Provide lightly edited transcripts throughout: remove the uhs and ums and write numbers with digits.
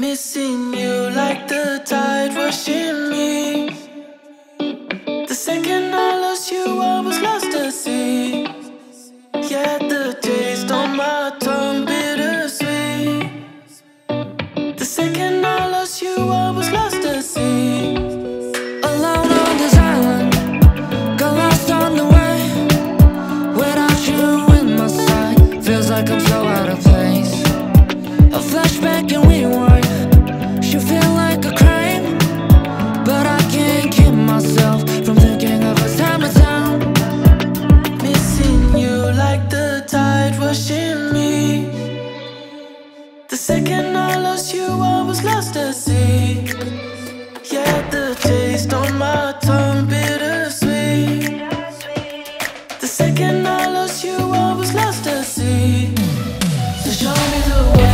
Missing you like the tide rushing me. The second I lost you, I was lost at sea. Yeah, the taste on my tongue, bittersweet. The second I lost you, I was lost at sea. Alone on this island, got lost on the way. Without you in my sight, feels like I'm so out of place. A flashback and we were rushing me. The second I lost you, I was lost at sea. Yeah, the taste on my tongue, bittersweet. The second I lost you, I was lost at sea. So show me the way.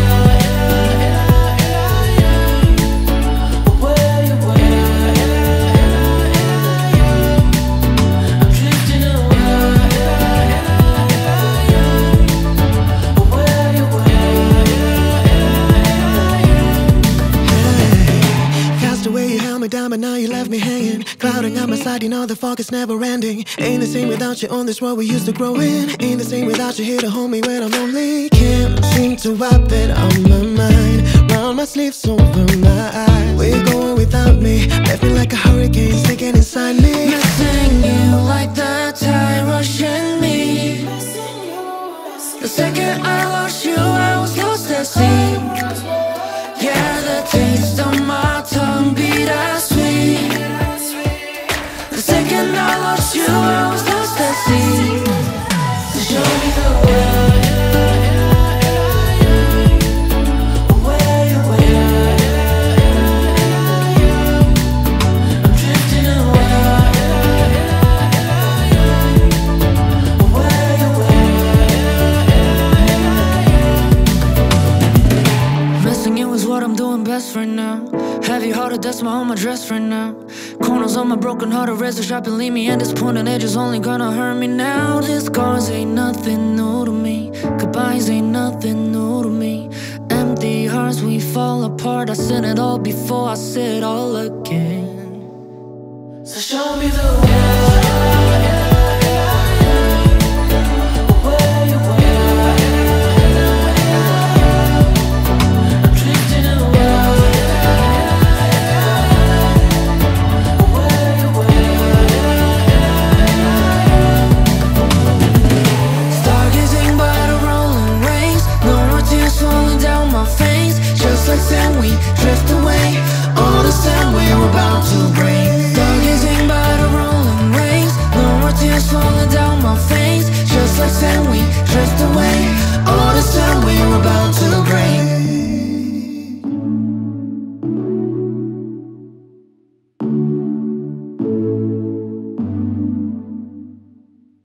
Down, but now you left me hanging, clouding out my side. You know the fog is never ending. Ain't the same without you on this world we used to grow in. Ain't the same without you here to hold me when I'm lonely. Can't seem to wipe it on my mind. Round my sleeves, over my eyes. We're going without me, left me like a hurricane sticking inside me. Missing you like the tide rushing me. The second I lost you, I was lost at sea. Yeah, the taste on my tongue. Second I lost you, I was lost at sea. So show me the way. I'm drifting away. Missing you is what I'm doing best right now. Heavy-hearted, that's my home address right now. Corners on my broken heart, a razor sharp and leave me at this point, and edge is only gonna hurt me now. These scars ain't nothing new to me. Goodbyes ain't nothing new to me. Empty hearts, we fall apart. I said it all before, I said it all again. So show me the way. And we drift away. All the sound we were about to break. Stargazing by the rolling waves. No more tears falling down my face. Just like sand we drift away. All the sound we were about to break.